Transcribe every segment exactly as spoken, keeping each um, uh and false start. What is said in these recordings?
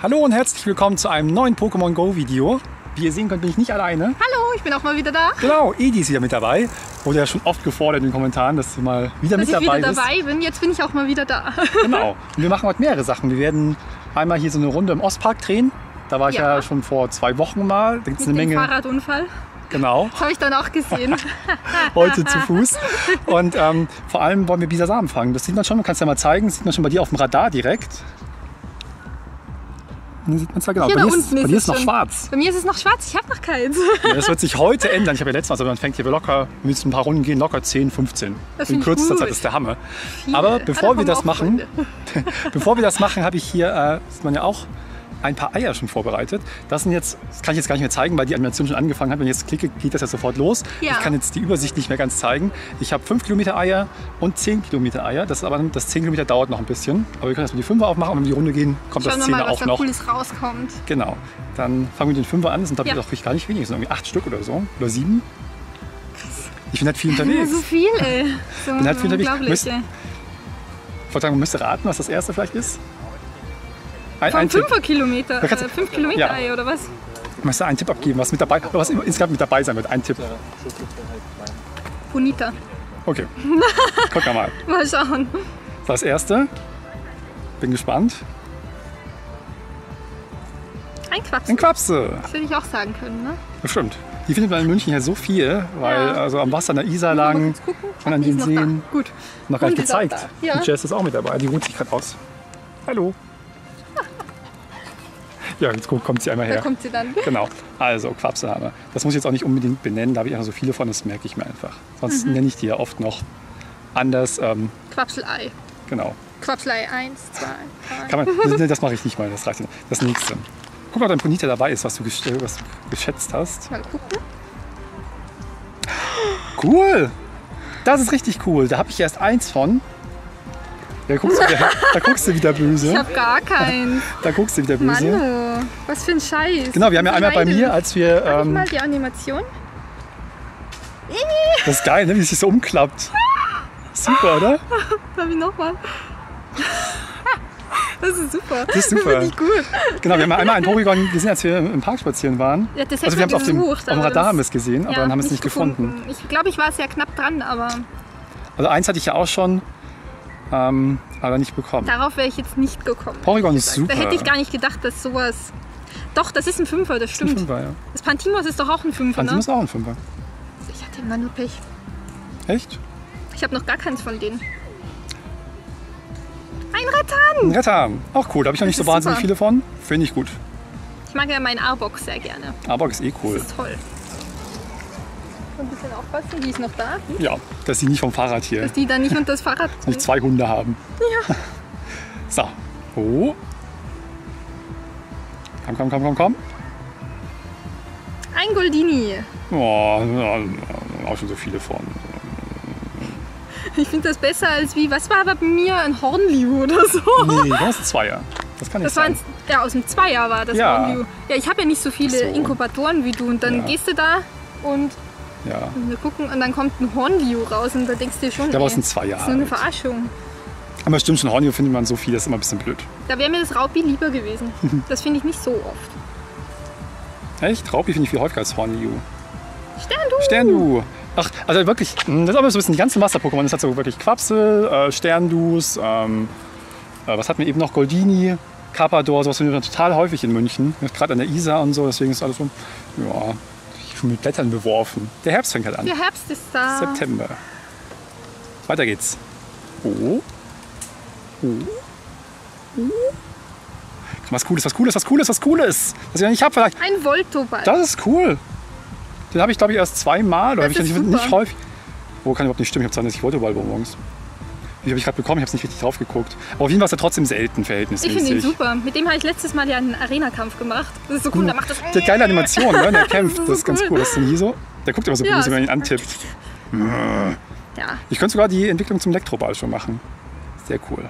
Hallo und herzlich willkommen zu einem neuen Pokémon Go Video. Wie ihr sehen könnt, bin ich nicht alleine. Hallo, ich bin auch mal wieder da. Genau, Edi ist wieder mit dabei. Wurde ja schon oft gefordert in den Kommentaren, dass du mal wieder dass mit dabei bist. Dass ich wieder dabei bin, jetzt bin ich auch mal wieder da. Genau, und wir machen heute mehrere Sachen. Wir werden einmal hier so eine Runde im Ostpark drehen. Da war ich ja, ja schon vor zwei Wochen mal. Da gibt's mit eine dem Menge Fahrradunfall. Genau. Das habe ich dann auch gesehen. Heute zu Fuß. Und ähm, vor allem wollen wir Bisasam fangen. Das sieht man schon, man kann es ja mal zeigen. Das sieht man schon bei dir auf dem Radar direkt. Dann sieht man es ja genau. Hier bei mir ist, bei ist es noch schon schwarz. Bei mir ist es noch schwarz, ich habe noch keins. Ja, das wird sich heute ändern. Ich habe ja letztes Mal, also man fängt hier locker, wenn wir ein paar Runden gehen, locker zehn, fünfzehn. Das in kürzester Zeit ist der Hammer. Viel. Aber bevor wir, das machen, bevor wir das machen, habe ich hier, äh, sieht man ja auch, ein paar Eier schon vorbereitet. Das sind jetzt, das kann ich jetzt gar nicht mehr zeigen, weil die Animation schon angefangen hat. Wenn ich jetzt klicke, geht das ja sofort los. Ja. Ich kann jetzt die Übersicht nicht mehr ganz zeigen. Ich habe fünf Kilometer Eier und zehn Kilometer Eier. Das ist aber, das zehn Kilometer dauert noch ein bisschen. Aber wir können erstmal die Fünfer aufmachen und wenn wir die Runde gehen, kommt Schauen das Zehner auch noch. Schauen wir mal, was da Cooles rauskommt. Genau. Dann fangen wir mit den Fünfer an. Das sind, glaube ich, ja. gar nicht wenig. Das sind irgendwie acht Stück oder so. Oder sieben. Ich bin halt viel unterwegs. So viel, ey. So bin halt viel unglaublich, müsst, ey. Ich wollte sagen, man müsste raten, was das erste vielleicht ist. Ein fünfer Kilometer, äh, fünf Kilometer ja. Ei, oder was? Ich möchte einen Tipp abgeben, was mit dabei, was insgesamt mit dabei sein wird. Ein Tipp. Ponyta. Okay. Guck mal. Mal schauen. Das erste. Bin gespannt. Ein Quapsel. Ein Quapsel. Das hätte ich auch sagen können, ne? Bestimmt. Die findet man in München ja so viel, weil ja. also am Wasser, an der Isar lang und an den Seen. Gut. Noch gar nicht gezeigt. Ja. Die Jess ist auch mit dabei. Die ruht sich gerade aus. Hallo. Ja, jetzt kommt sie einmal her. Da kommt sie dann. Genau. Also, Quapsel haben wir. Das muss ich jetzt auch nicht unbedingt benennen, da habe ich einfach so viele von, das merke ich mir einfach. Sonst mhm. nenne ich die ja oft noch anders. Ähm, Quapselei. Genau. Quapselei eins, zwei, drei. Das mache ich nicht mal, das reicht nicht. Das nächste. Guck mal, ob dein Ponyta dabei ist, was du, was du geschätzt hast. Mal gucken. Cool! Das ist richtig cool. Da habe ich erst eins von. Da guckst, du wieder, da guckst du wieder böse. Ich hab gar keinen. Da guckst du wieder böse. Mann, was für ein Scheiß. Genau, wir haben ja einmal bei mir, als wir... Mach ähm, ich mal die Animation. Das ist geil, ne? Wie es sich so umklappt. Super, oder? Darf ich nochmal? Das ist super. Das ist super. Das finde ich gut. Genau, wir haben einmal einen Porygon gesehen, als wir im Park spazieren waren. Ja, das also wir haben es auf dem Radar haben wir es gesehen, ja, aber dann haben wir es nicht gefunden. gefunden. Ich glaube, ich war sehr knapp dran, aber... Also eins hatte ich ja auch schon... Ähm, aber nicht bekommen. Darauf wäre ich jetzt nicht gekommen. Porygon ist super. Da hätte ich gar nicht gedacht, dass sowas... Doch, das ist ein Fünfer, das stimmt. Das, Fünfer, ja. Das Pantimos ist doch auch ein Fünfer, Pantimos ne? ist auch ein Fünfer. Ich hatte immer nur Pech. Echt? Ich habe noch gar keins von denen. Ein Rettan! Ein Rettan, auch cool. Da habe ich noch nicht das so wahnsinnig super. viele von. Finde ich gut. Ich mag ja meinen Arbox sehr gerne. Arbox ist eh cool. Das ist toll. Ein bisschen aufpassen, die ist noch da. Hm? Ja, dass die nicht vom Fahrrad hier. Dass die da nicht unter das Fahrrad sind. Nicht zwei Hunde haben. Ja. So. Oh. Komm, komm, komm, komm, komm. Ein Goldini. Oh, auch schon so viele von. Ich finde das besser als wie, was war aber bei mir, ein Hornliu oder so? Nee, das ist ein Zweier. Das kann nicht das sein. Ein, ja, aus dem Zweier war das ja. Hornliu. Ja, ich habe ja nicht so viele so. Inkubatoren wie du und dann ja. gehst du da und... Ja. Und wir gucken und dann kommt ein Hornliu raus und da denkst du dir schon, ich glaube, ey, das sind zwei Jahre. Das ist nur eine Verarschung. Aber stimmt schon, Hornliu findet man so viel, das ist immer ein bisschen blöd. Da wäre mir das Raupi lieber gewesen. Das finde ich nicht so oft. Echt? Raupi finde ich viel häufiger als Hornliu. Sterndu! Sterndu! Ach, also wirklich, das ist aber so ein bisschen die ganze Wasser-Pokémon. Das hat so wirklich Quapsel, äh, Sterndus, ähm, äh, was hatten wir eben noch? Goldini, Carpador, sowas finden wir total häufig in München. Gerade an der Isar und so, deswegen ist alles so, ja... mit Blättern beworfen. Der Herbst fängt halt an. Der Herbst ist da. September. Weiter geht's. Oh. Oh. Oh. Komm, was Cooles, was Cooles, was Cooles, was Cooles. Was ich nicht hab vielleicht. Ein Voltoball. Das ist cool. Den habe ich, glaube ich, erst zweimal. Oder habe ich nicht, nicht häufig. Wo oh, kann überhaupt nicht stimmen. Ich habe zweiundzwanzig Voltoball-Bonbons. Die habe ich gerade bekommen. Ich habe es nicht richtig drauf geguckt. Aber auf jeden Fall ist er trotzdem selten verhältnismäßig. Ich finde ihn super. Mit dem habe ich letztes Mal ja einen Arena-Kampf gemacht. Das ist so cool. Der macht das. Der hat geile Animation, ne? Der kämpft. Das ist, so das ist ganz cool. cool. Das ist denn hier so. Der guckt immer so ja, böse, wenn man ihn antippt. Ja. Ich könnte sogar die Entwicklung zum Elektroball schon machen. Sehr cool.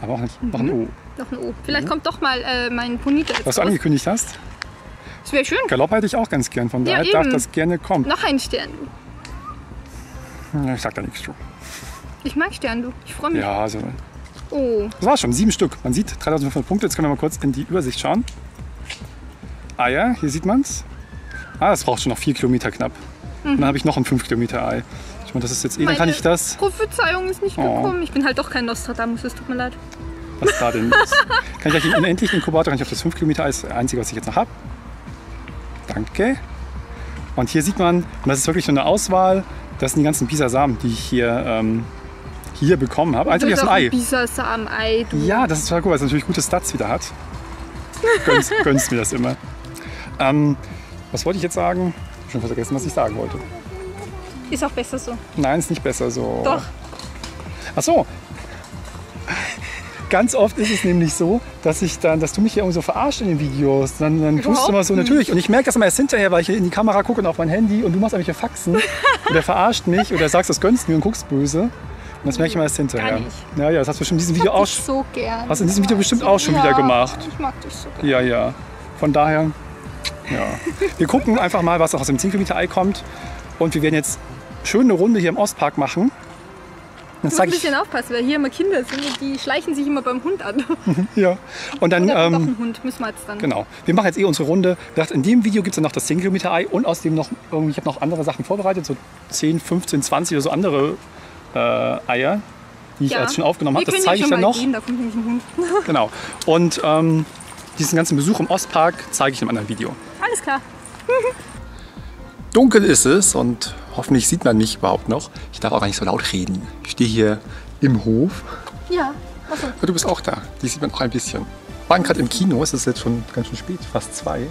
Aber auch nicht. Mhm. Noch ein O. Noch ein O. Vielleicht mhm. kommt doch mal äh, mein Ponyta. Was du angekündigt hast. Das wäre schön. Galopp hätte ich auch ganz gern. Von daher ja, darf das gerne kommen. Noch ein Stern. Ich sag da nichts zu. Ich mag Sterndu. Ich freue mich. Ja, also Oh. Das war schon, sieben Stück. Man sieht dreitausendfünfhundert Punkte. Jetzt können wir mal kurz in die Übersicht schauen. Ah ja, hier sieht man es. Ah, das braucht schon noch vier Kilometer knapp. Mhm. Und dann habe ich noch ein fünf Kilometer Ei. Ich meine, das ist jetzt eh, dann kann ich das... Prophezeiung ist nicht oh. gekommen. Ich bin halt doch kein Nostradamus, es tut mir leid. Was ist da denn? Kann ich den unendlichen Inkubator, kann ich auf das fünf Kilometer Ei, das einzige, was ich jetzt noch habe. Danke. Und hier sieht man, und das ist wirklich nur eine Auswahl, das sind die ganzen Bisasamen, die ich hier, ähm, hier bekommen habe. Einfach aus dem Ei. Bisasam-Ei, du. Ja, das ist total cool, weil es natürlich gute Stats wieder hat. Gönnst, gönnst mir das immer. Ähm, was wollte ich jetzt sagen? Ich habe schon vergessen, was ich sagen wollte. Ist auch besser so. Nein, ist nicht besser so. Doch. Ach so. Ganz oft ist es nämlich so, dass ich dann, dass du mich hier irgendwie so verarscht in den Videos. Dann, dann tust du immer so, natürlich. Und ich merke das immer erst hinterher, weil ich in die Kamera gucke und auf mein Handy und du machst irgendwelche Faxen oder verarscht mich oder sagst, das gönnst mir und guckst böse. Und das merke ich immer erst hinterher. Gar nicht. Ja, ja, das hast du schon in diesem Video auch so gern. Hast in diesem Video bestimmt auch schon ja, wieder gemacht. Ich mag dich so gerne. Ja, ja. Von daher, ja. Wir gucken einfach mal, was aus dem zehn Kilometer Ei kommt. Und wir werden jetzt schön eine Runde hier im Ostpark machen. Dann ich muss ein bisschen ich, aufpassen, weil hier immer Kinder sind, die schleichen sich immer beim Hund an. Ja. Und dann... Oder ähm, doch ein Hund, müssen wir jetzt dann... Genau. Wir machen jetzt eh unsere Runde. Ich dachte, in dem Video gibt es dann noch das zehn Kilometer Ei und aus dem noch... Ich habe noch andere Sachen vorbereitet, so zehn, fünfzehn, zwanzig oder so andere äh, Eier, die ich ja. jetzt schon aufgenommen habe. Das zeige ich dann noch. Gehen, da kommt nämlich ein Hund. Genau. Und ähm, diesen ganzen Besuch im Ostpark zeige ich in einem anderen Video. Alles klar. Dunkel ist es und... Hoffentlich sieht man mich überhaupt noch. Ich darf auch gar nicht so laut reden. Ich stehe hier im Hof. Ja, okay. Aber du bist auch da. Die sieht man auch ein bisschen. Wir waren gerade im Kino. Es ist jetzt schon ganz schön spät, fast zwei. Ja.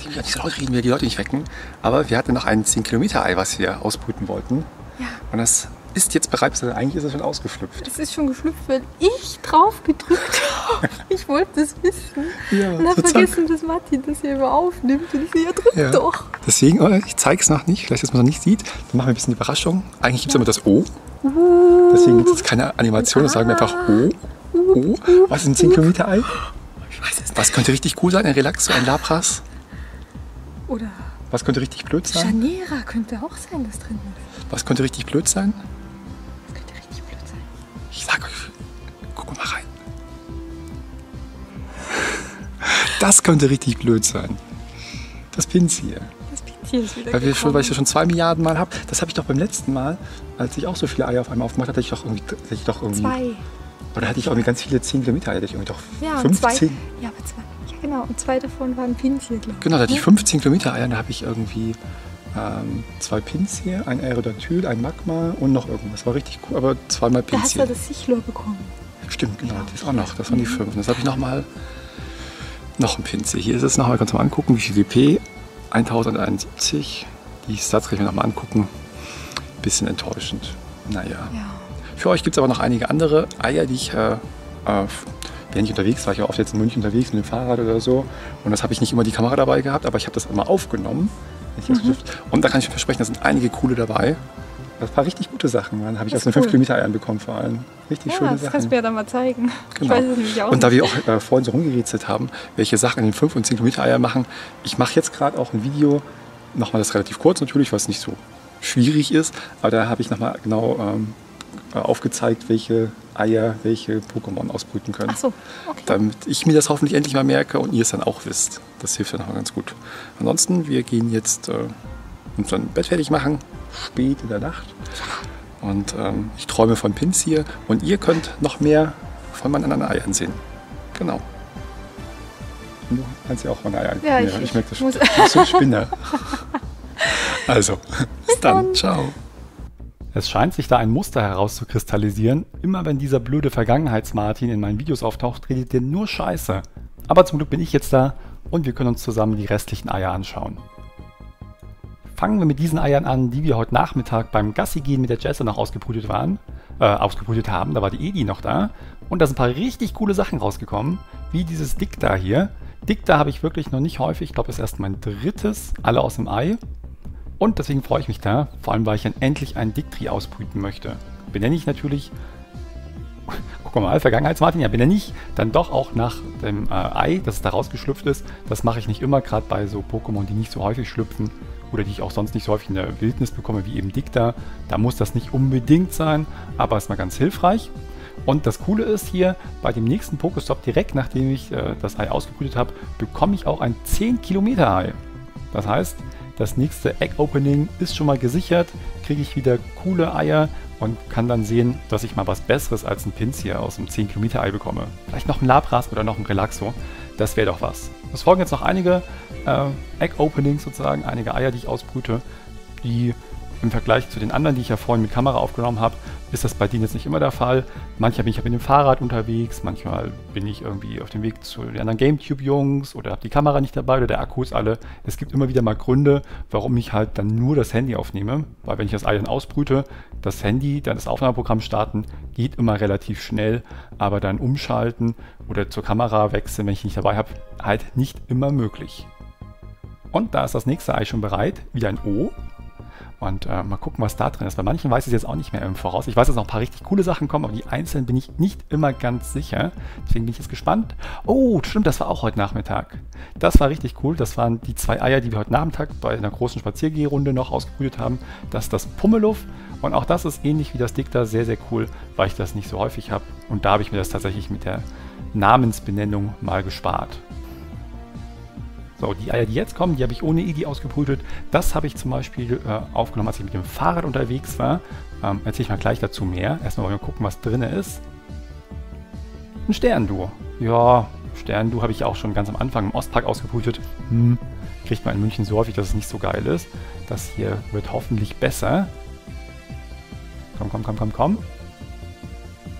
Ich will gar nicht so laut reden, wir die Leute nicht wecken. Aber wir hatten noch ein zehn Kilometer Ei, was wir ausbrüten wollten. Ja. Und das ist jetzt bereits, eigentlich ist es schon ausgeschlüpft. Es ist schon geschlüpft, weil ich drauf gedrückt habe. Ich wollte es wissen. Ja, und habe vergessen, dass Martin das hier immer aufnimmt. Und ich sehe, er drückt ja. doch. Deswegen, ich zeige es noch nicht, vielleicht, dass man es nicht sieht. Dann machen wir ein bisschen Überraschung. Eigentlich gibt es ja. immer das O. Uh, Deswegen gibt es keine Animation, das sagen wir einfach O. O. Was ist ein zehn Kilometer Ei? Ich weiß es nicht. Was könnte richtig cool sein? Ein Relaxo, ein Lapras? Oder... Was könnte richtig blöd sein? Janera könnte auch sein, das drin ist. Was könnte richtig blöd sein? Ich sag euch, guck mal rein. Das könnte richtig blöd sein. Das Pinsir. Das Pinsir ist wieder weil, wir schon, weil ich das schon zwei Milliarden Mal habe. Das habe ich doch beim letzten Mal, als ich auch so viele Eier auf einmal aufgemacht hatte, ich doch irgendwie, hatte ich doch irgendwie... Zwei. Oder hatte ich irgendwie ganz viele zehn Kilometer Eier, hatte ich irgendwie doch ja, fünfzehn. Zwei, ja, aber zwei. Ja, genau. Und zwei davon waren Pinsir, glaube ich. Genau, da hatte ich fünfzehn Kilometer Eier und da habe ich irgendwie... Ähm, zwei Pinsir, ein Aerodactyl, ein Magma und noch irgendwas. War richtig cool, aber zweimal Pinsir. Da hast du das Sichlor bekommen. Stimmt, genau, ja, das auch noch. Das waren die fünf. Und jetzt habe ich nochmal noch ein Pinsir. Hier ist es nochmal, kannst du mal angucken, wie viel W P? eintausendeinundsiebzig. Die Stats kann ich mir nochmal angucken. Bisschen enttäuschend. Naja. Ja. Für euch gibt es aber noch einige andere Eier, die ich, äh, während ich unterwegs war, ich war oft jetzt in München unterwegs mit dem Fahrrad oder so. Und das habe ich nicht immer die Kamera dabei gehabt, aber ich habe das immer aufgenommen. Mhm. Und da kann ich versprechen, da sind einige coole dabei. Das war richtig gute Sachen, dann habe ich aus den fünf Kilometer Eiern bekommen vor allem. Richtig ja, schöne das Sachen. Das kannst du mir ja dann mal zeigen. Genau. Ich weiß es nämlich auch. Und da wir auch äh, vorhin so rumgerätselt haben, welche Sachen in den fünf und zehn Kilometer Eiern machen, ich mache jetzt gerade auch ein Video, nochmal das relativ kurz natürlich, was nicht so schwierig ist, aber da habe ich nochmal genau ähm, aufgezeigt, welche Eier, welche Pokémon ausbrüten können. Ach so, okay. Damit ich mir das hoffentlich endlich mal merke und ihr es dann auch wisst. Das hilft dann auch ganz gut. Ansonsten, wir gehen jetzt äh, uns dann Bett fertig machen, spät in der Nacht. Und ähm, ich träume von Pinsir und ihr könnt noch mehr von meinen anderen Eiern sehen. Genau. Und du kannst ja auch meine Eier ja, ich, ich merke das schon. Ich bin Spinner. Also, bis dann. Ciao. Es scheint sich da ein Muster herauszukristallisieren. Immer wenn dieser blöde Vergangenheits-Martin in meinen Videos auftaucht, redet der nur Scheiße. Aber zum Glück bin ich jetzt da und wir können uns zusammen die restlichen Eier anschauen. Fangen wir mit diesen Eiern an, die wir heute Nachmittag beim Gassigehen mit der Jesse noch ausgebrütet waren, äh, ausgebrütet haben. Da war die Edi noch da. Und da sind ein paar richtig coole Sachen rausgekommen, wie dieses Digda hier. Digda habe ich wirklich noch nicht häufig. Ich glaube, das ist erst mein drittes, alle aus dem Ei. Und deswegen freue ich mich da, vor allem weil ich dann endlich einen Digtree ausbrüten möchte. Benenne ich natürlich, guck mal, Vergangenheits-Martin, ja benenne ich dann doch auch nach dem äh, Ei, das da rausgeschlüpft ist. Das mache ich nicht immer, gerade bei so Pokémon, die nicht so häufig schlüpfen oder die ich auch sonst nicht so häufig in der Wildnis bekomme, wie eben Digda. Da muss das nicht unbedingt sein, aber ist mal ganz hilfreich. Und das Coole ist hier, bei dem nächsten Pokestop, direkt nachdem ich äh, das Ei ausgebrütet habe, bekomme ich auch ein zehn Kilometer Ei. Das heißt, das nächste Egg-Opening ist schon mal gesichert, kriege ich wieder coole Eier und kann dann sehen, dass ich mal was Besseres als ein Pinsir aus einem zehn Kilometer Ei bekomme. Vielleicht noch ein Lapras oder noch ein Relaxo, das wäre doch was. Es folgen jetzt noch einige äh, Egg-Openings sozusagen, einige Eier, die ich ausbrüte, die... Im Vergleich zu den anderen, die ich ja vorhin mit Kamera aufgenommen habe, ist das bei denen jetzt nicht immer der Fall. Manchmal bin ich mit dem Fahrrad unterwegs, manchmal bin ich irgendwie auf dem Weg zu den anderen GameCube-Jungs oder habe die Kamera nicht dabei oder der Akku ist alle. Es gibt immer wieder mal Gründe, warum ich halt dann nur das Handy aufnehme, weil wenn ich das Ei dann ausbrüte, das Handy, dann das Aufnahmeprogramm starten, geht immer relativ schnell, aber dann umschalten oder zur Kamera wechseln, wenn ich nicht dabei habe, halt nicht immer möglich. Und da ist das nächste Ei schon bereit, wieder ein O. Und äh, mal gucken, was da drin ist. Bei manchen weiß ich es jetzt auch nicht mehr im Voraus. Ich weiß, dass noch ein paar richtig coole Sachen kommen, aber die einzelnen bin ich nicht immer ganz sicher. Deswegen bin ich jetzt gespannt. Oh, stimmt, das war auch heute Nachmittag. Das war richtig cool. Das waren die zwei Eier, die wir heute Nachmittag bei einer großen Spaziergehrunde noch ausgebrütet haben. Das ist das Pummeluff. Und auch das ist ähnlich wie das Digda sehr, sehr cool, weil ich das nicht so häufig habe. Und da habe ich mir das tatsächlich mit der Namensbenennung mal gespart. So, die Eier, die jetzt kommen, die habe ich ohne Iggy ausgebrütet. Das habe ich zum Beispiel äh, aufgenommen, als ich mit dem Fahrrad unterwegs war. Ähm, erzähle ich mal gleich dazu mehr. Erstmal wollen wir gucken, was drin ist. Ein Sterndu. Ja, Sterndu habe ich auch schon ganz am Anfang im Ostpark ausgebrütet. Hm, kriegt man in München so häufig, dass es nicht so geil ist. Das hier wird hoffentlich besser. Komm, komm, komm, komm, komm.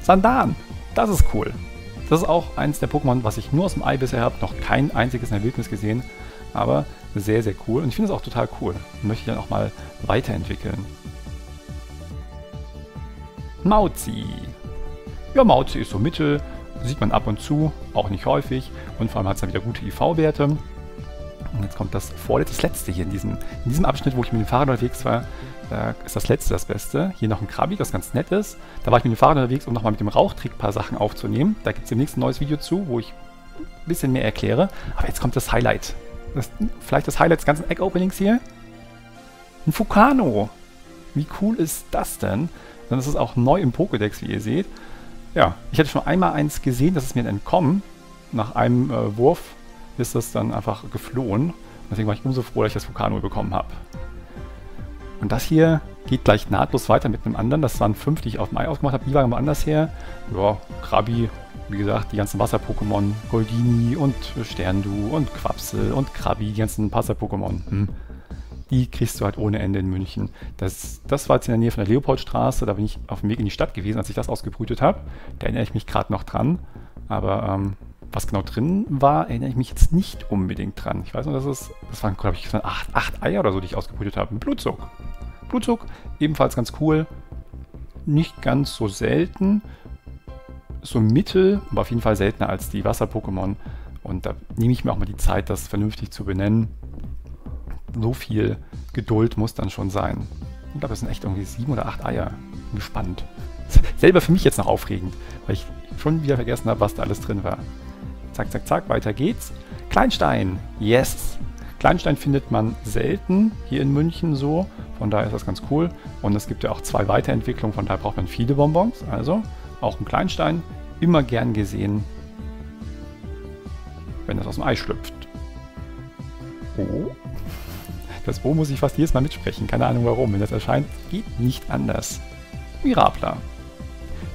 Sandan. Das ist cool. Das ist auch eins der Pokémon, was ich nur aus dem Ei bisher habe, noch kein einziges in der Wildnis gesehen, aber sehr, sehr cool. Und ich finde es auch total cool. Möchte ich dann auch mal weiterentwickeln. Mauzi. Ja, Mauzi ist so mittel, sieht man ab und zu, auch nicht häufig. Und vor allem hat es dann wieder gute I V-Werte. Und jetzt kommt das vorletzte, das letzte hier in diesem, in diesem Abschnitt, wo ich mit dem Fahrrad unterwegs war. Da ist das letzte das Beste. Hier noch ein Krabi, das ganz nett ist. Da war ich mit dem Fahrrad unterwegs, um nochmal mit dem Rauchtrick ein paar Sachen aufzunehmen. Da gibt es demnächst ein neues Video zu, wo ich ein bisschen mehr erkläre. Aber jetzt kommt das Highlight. Das, vielleicht das Highlight des ganzen Egg-Openings hier. Ein Fukano. Wie cool ist das denn? Dann ist es auch neu im Pokédex, wie ihr seht. Ja, ich hatte schon einmal eins gesehen, das ist mir entkommen. Nach einem äh, Wurf ist das dann einfach geflohen. Deswegen war ich umso froh, dass ich das Fukano bekommen habe. Und das hier geht gleich nahtlos weiter mit einem anderen. Das waren fünf, die ich auf dem Ei aufgemacht habe. Die waren woanders her. Ja, Krabi, wie gesagt, die ganzen Wasser-Pokémon. Goldini und Sterndu und Quapsel und Krabi, die ganzen Wasser-Pokémon. Hm. Die kriegst du halt ohne Ende in München. Das, das war jetzt in der Nähe von der Leopoldstraße. Da bin ich auf dem Weg in die Stadt gewesen, als ich das ausgebrütet habe. Da erinnere ich mich gerade noch dran. Aber ähm, was genau drin war, erinnere ich mich jetzt nicht unbedingt dran. Ich weiß nur, dass es, das waren, glaube ich, acht, acht Eier oder so, die ich ausgebrütet habe. Blutzug. Blutzug, ebenfalls ganz cool. Nicht ganz so selten. So mittel, aber auf jeden Fall seltener als die Wasser-Pokémon. Und da nehme ich mir auch mal die Zeit, das vernünftig zu benennen. So viel Geduld muss dann schon sein. Ich glaube, das sind echt irgendwie sieben oder acht Eier. Bin gespannt. Selber für mich jetzt noch aufregend, weil ich schon wieder vergessen habe, was da alles drin war. Zack, zack, zack, weiter geht's. Kleinstein, yes! Kleinstein findet man selten hier in München so, von daher ist das ganz cool. Und es gibt ja auch zwei Weiterentwicklungen, von daher braucht man viele Bonbons. Also auch ein Kleinstein, immer gern gesehen, wenn das aus dem Ei schlüpft. Oh, das O muss ich fast jedes Mal mitsprechen, keine Ahnung warum. Wenn das erscheint, geht nicht anders. Myrapla.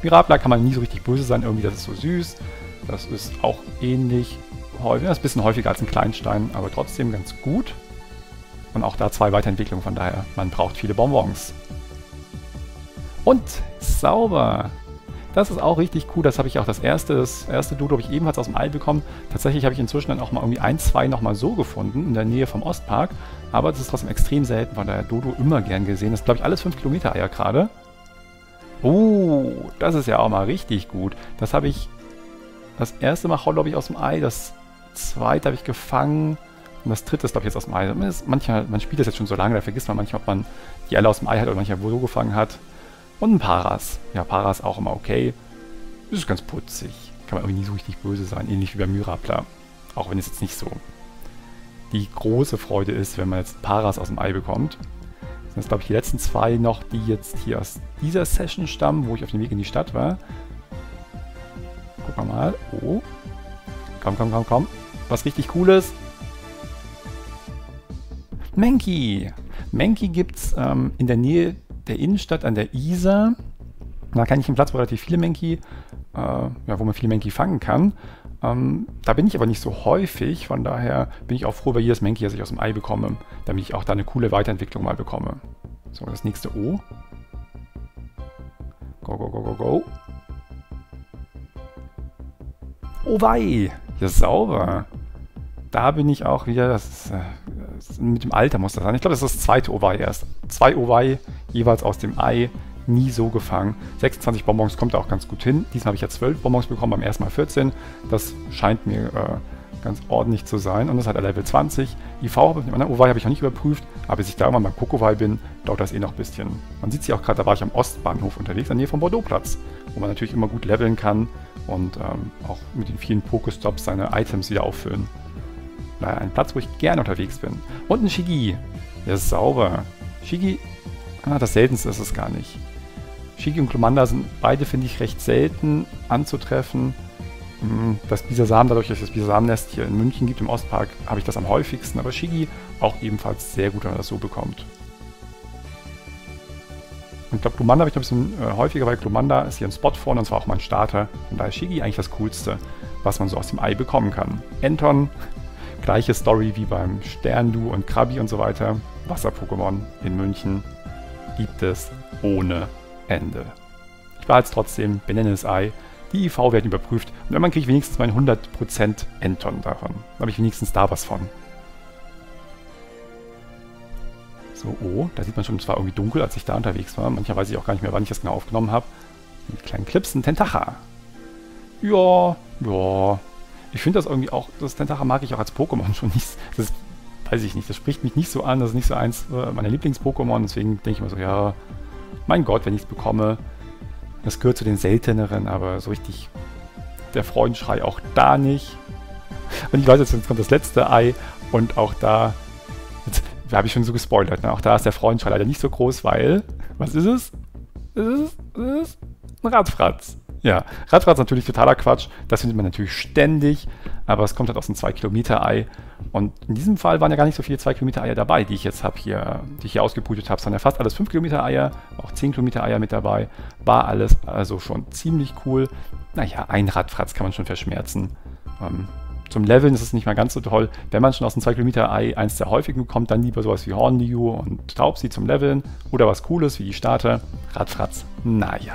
Myrapla kann man nie so richtig böse sein, irgendwie, das ist so süß. Das ist auch ähnlich häufig, das ist ein bisschen häufiger als ein Kleinstein, aber trotzdem ganz gut. Und auch da zwei Weiterentwicklungen, von daher, man braucht viele Bonbons. Und sauber! Das ist auch richtig cool, das habe ich auch das erste, das erste Dodo habe ich ebenfalls aus dem Ei bekommen. Tatsächlich habe ich inzwischen dann auch mal irgendwie ein, zwei nochmal so gefunden, in der Nähe vom Ostpark. Aber das ist trotzdem extrem selten, von daher Dodo immer gern gesehen. Das ist, glaube ich, alles fünf Kilometer Eier gerade. Oh, das ist ja auch mal richtig gut. Das habe ich... Das erste Mal haut, glaube ich, aus dem Ei, das zweite habe ich gefangen und das dritte ist, glaube ich, jetzt aus dem Ei. Manchmal, man spielt das jetzt schon so lange, da vergisst man manchmal, ob man die alle aus dem Ei hat oder manchmal wo so gefangen hat. Und ein Paras. Ja, Paras auch immer okay. Das ist ganz putzig. Kann man irgendwie nie so richtig böse sein, ähnlich wie bei Myrapla. Auch wenn es jetzt nicht so die große Freude ist, wenn man jetzt Paras aus dem Ei bekommt. Das sind, glaube ich, die letzten zwei noch, die jetzt hier aus dieser Session stammen, wo ich auf dem Weg in die Stadt war. Gucken wir mal. Oh. Komm, komm, komm, komm. Was richtig Cooles. Mankey. Mankey gibt's ähm, in der Nähe der Innenstadt an der Isar. Da kann ich einen Platz, wo relativ viele Mankey, äh, ja, wo man viele Mankey fangen kann. Ähm, da bin ich aber nicht so häufig, von daher bin ich auch froh über jedes Mankey, das ich aus dem Ei bekomme, damit ich auch da eine coole Weiterentwicklung mal bekomme. So, das nächste O. Go, go, go, go, go. Owei! Hier ist sauber. Da bin ich auch wieder, das ist, äh, mit dem Alter muss das sein. Ich glaube, das ist das zweite Owei erst. Zwei Owei jeweils aus dem Ei, nie so gefangen. sechsundzwanzig Bonbons kommt da auch ganz gut hin. Diesmal habe ich ja zwölf Bonbons bekommen, beim ersten Mal vierzehn. Das scheint mir äh, ganz ordentlich zu sein. Und das hat er Level zwanzig. I V habe ich mit dem anderen Owei habe ich noch nicht überprüft, aber bis ich da irgendwann mal Kokowai bin, dauert das eh noch ein bisschen. Man sieht es ja auch gerade, da war ich am Ostbahnhof unterwegs, in der Nähe vom Bordeauxplatz, wo man natürlich immer gut leveln kann und ähm, auch mit den vielen Pokestops seine Items wieder auffüllen. Naja, ein Platz, wo ich gerne unterwegs bin. Und ein Shigi. Der ist sauber. Shigi, ah, das Seltenste ist es gar nicht. Shigi und Glumanda sind beide, finde ich, recht selten anzutreffen. Das Bisasam, dadurch, dass es das Bisasam-Nest hier in München gibt, im Ostpark, habe ich das am häufigsten. Aber Shigi auch ebenfalls sehr gut, wenn man das so bekommt. Und ich glaube, Glumanda habe ich noch ein bisschen äh, häufiger, weil Glumanda ist hier ein Spot vorne und zwar auch mein Starter. Und da ist Shigi eigentlich das Coolste, was man so aus dem Ei bekommen kann. Enton, gleiche Story wie beim Sterndu und Krabi und so weiter. Wasser-Pokémon in München gibt es ohne Ende. Ich behalte es trotzdem, benenne das Ei, die I V werden überprüft und irgendwann kriege ich wenigstens meinen hundert Prozent Enton davon. Da habe ich wenigstens da was von. So, oh, da sieht man schon, es war irgendwie dunkel, als ich da unterwegs war. Manchmal weiß ich auch gar nicht mehr, wann ich das genau aufgenommen habe. Mit kleinen Clips, ein Tentacha. Ja, ja. Ich finde das irgendwie auch, das Tentacha mag ich auch als Pokémon schon nicht. Das ist, weiß ich nicht, das spricht mich nicht so an, das ist nicht so eins meiner Lieblings-Pokémon, deswegen denke ich mir so, ja, mein Gott, wenn ich es bekomme, das gehört zu den selteneren, aber so richtig der Freudenschrei auch da nicht. Und ich weiß jetzt, jetzt kommt das letzte Ei und auch da, jetzt habe ich schon so gespoilert, ne? Auch da ist der Freudenschrei leider nicht so groß, weil, was ist es? Es ist, es ist ein Rattfratz. Ja, Rattfratz natürlich totaler Quatsch, das findet man natürlich ständig, aber es kommt halt aus einem zwei Kilometer Ei und in diesem Fall waren ja gar nicht so viele zwei Kilometer Eier dabei, die ich jetzt habe hier, die ich hier ausgebrütet habe, sondern fast alles fünf Kilometer Eier, auch zehn Kilometer Eier mit dabei, war alles also schon ziemlich cool. Naja, ein Rattfratz kann man schon verschmerzen. Ähm, zum Leveln ist es nicht mal ganz so toll, wenn man schon aus einem zwei Kilometer Ei eins der häufigen bekommt, dann lieber sowas wie Hornliu und Taubsi zum Leveln oder was Cooles wie die Starter. Rattfratz, naja.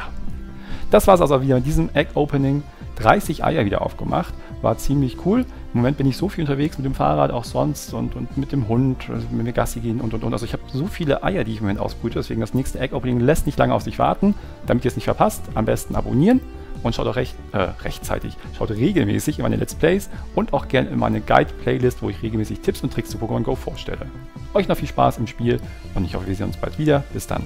Das war es also wieder mit diesem Egg-Opening. dreißig Eier wieder aufgemacht. War ziemlich cool. Im Moment bin ich so viel unterwegs mit dem Fahrrad, auch sonst und, und mit dem Hund, mit mir Gassi gehen und und und. Also ich habe so viele Eier, die ich im Moment ausbrüte. Deswegen das nächste Egg-Opening lässt nicht lange auf sich warten. Damit ihr es nicht verpasst, am besten abonnieren und schaut auch recht, äh, rechtzeitig. Schaut regelmäßig in meine Let's Plays und auch gerne in meine Guide-Playlist, wo ich regelmäßig Tipps und Tricks zu Pokémon Go vorstelle. Euch noch viel Spaß im Spiel und ich hoffe, wir sehen uns bald wieder. Bis dann.